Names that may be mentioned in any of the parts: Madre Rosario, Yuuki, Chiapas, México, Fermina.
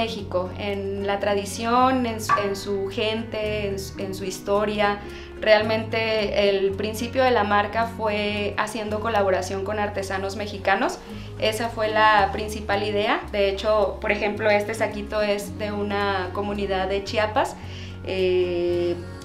México, en la tradición, en su gente, en su historia. Realmente el principio de la marca fue haciendo colaboración con artesanos mexicanos. Esa fue la principal idea. De hecho, por ejemplo, este saquito es de una comunidad de Chiapas.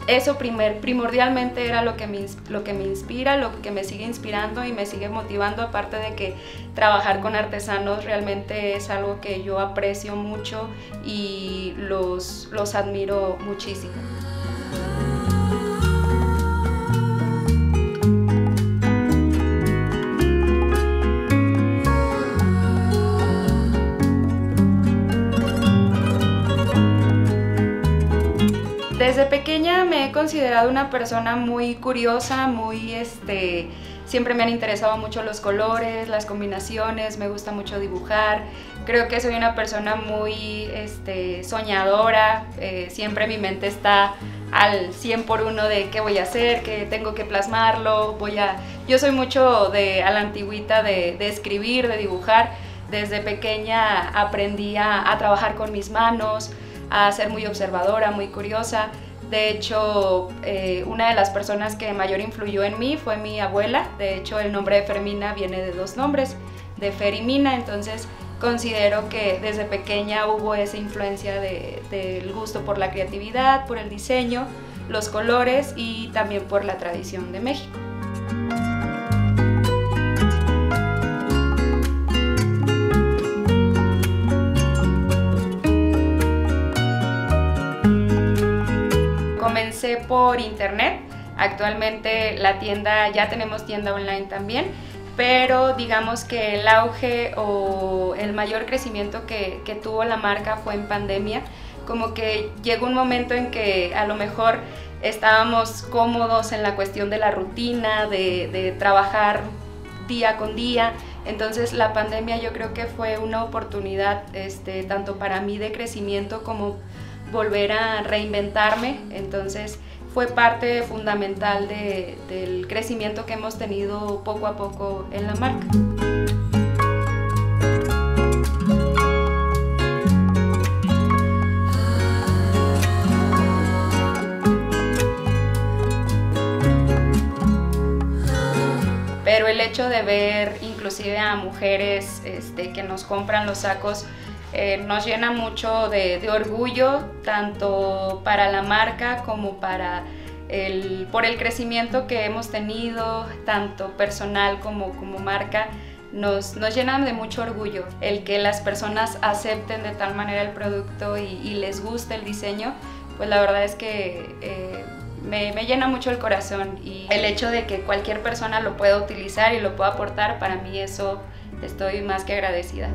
Eso primordialmente era lo que me inspira, lo que me sigue inspirando y me sigue motivando, aparte de que trabajar con artesanos realmente es algo que yo aprecio mucho y los admiro muchísimo. Desde pequeña me he considerado una persona muy curiosa, siempre me han interesado mucho los colores, las combinaciones, me gusta mucho dibujar. Creo que soy una persona muy soñadora, siempre mi mente está al 100 por 1 de qué voy a hacer, qué tengo que plasmarlo. Yo soy mucho a la antigüita de escribir, de dibujar. Desde pequeña aprendí a trabajar con mis manos, a ser muy observadora, muy curiosa. De hecho, una de las personas que mayor influyó en mí fue mi abuela. De hecho, el nombre de Fermina viene de dos nombres, de Fer y Mina. Entonces, considero que desde pequeña hubo esa influencia del gusto por la creatividad, por el diseño, los colores y también por la tradición de México. Comencé por internet. Actualmente la tienda, ya tenemos tienda online también, pero digamos que el auge o el mayor crecimiento que tuvo la marca fue en pandemia. Como que llegó un momento en que a lo mejor estábamos cómodos en la cuestión de la rutina, de trabajar día con día. Entonces la pandemia yo creo que fue una oportunidad tanto para mí de crecimiento como volver a reinventarme. Entonces fue parte fundamental del crecimiento que hemos tenido poco a poco en la marca. Pero el hecho de ver inclusive a mujeres que nos compran los sacos nos llena mucho de orgullo, tanto para la marca como por el crecimiento que hemos tenido, tanto personal como marca. Nos llenan de mucho orgullo el que las personas acepten de tal manera el producto y les guste el diseño. Pues la verdad es que me llena mucho el corazón, y el hecho de que cualquier persona lo pueda utilizar y lo pueda aportar, para mí eso estoy más que agradecida.